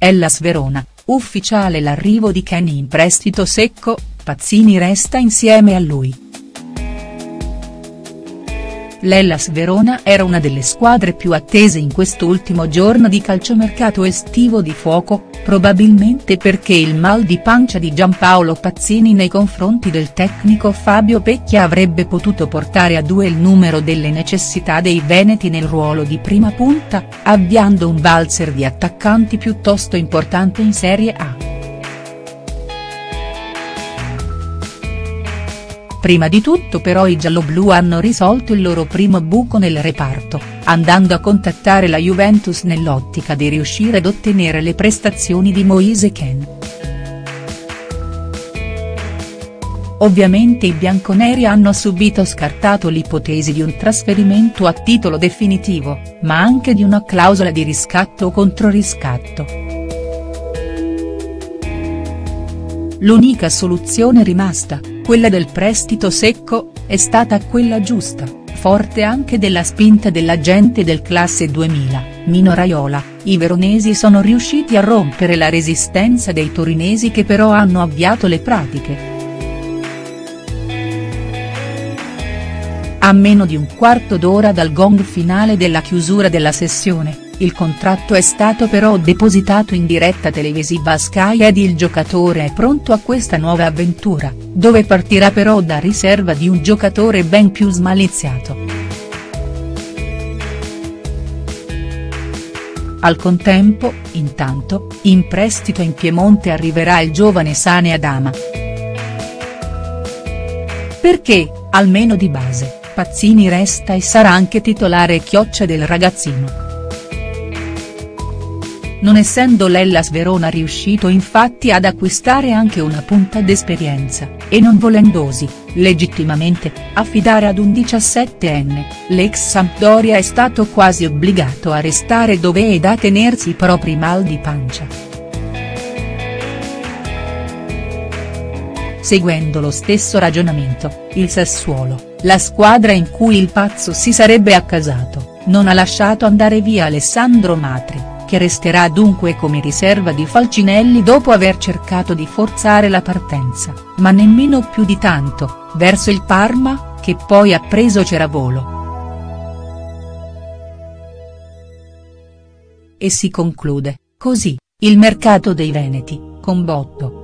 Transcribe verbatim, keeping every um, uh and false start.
Hellas Verona, ufficiale l'arrivo di Kean in prestito secco, Pazzini resta insieme a lui. L'Hellas Verona era una delle squadre più attese in quest'ultimo giorno di calciomercato estivo di fuoco, probabilmente perché il mal di pancia di Giampaolo Pazzini nei confronti del tecnico Fabio Pecchia avrebbe potuto portare a due il numero delle necessità dei veneti nel ruolo di prima punta, avviando un valzer di attaccanti piuttosto importante in Serie A. Prima di tutto però i gialloblu hanno risolto il loro primo buco nel reparto, andando a contattare la Juventus nell'ottica di riuscire ad ottenere le prestazioni di Moise Kean. Ovviamente i bianconeri hanno subito scartato l'ipotesi di un trasferimento a titolo definitivo, ma anche di una clausola di riscatto o controriscatto. L'unica soluzione rimasta, quella del prestito secco, è stata quella giusta, forte anche della spinta dell'agente del classe duemila, Mino Raiola. I veronesi sono riusciti a rompere la resistenza dei torinesi che però hanno avviato le pratiche. A meno di un quarto d'ora dal gong finale della chiusura della sessione, il contratto è stato però depositato in diretta televisiva a Sky ed il giocatore è pronto a questa nuova avventura, dove partirà però da riserva di un giocatore ben più smaliziato. Al contempo, intanto, in prestito in Piemonte arriverà il giovane Sane Adama. Perché, almeno di base, Pazzini resta e sarà anche titolare e chioccia del ragazzino. Non essendo l'Hellas Verona riuscito infatti ad acquistare anche una punta d'esperienza, e non volendosi, legittimamente, affidare ad un diciassettenne, l'ex Sampdoria è stato quasi obbligato a restare dove ed a tenersi i propri mal di pancia. Seguendo lo stesso ragionamento, il Sassuolo, la squadra in cui il pazzo si sarebbe accasato, non ha lasciato andare via Alessandro Matri, che resterà dunque come riserva di Falcinelli dopo aver cercato di forzare la partenza, ma nemmeno più di tanto, verso il Parma, che poi ha preso Ceravolo. E si conclude, così, il mercato dei veneti, con botto.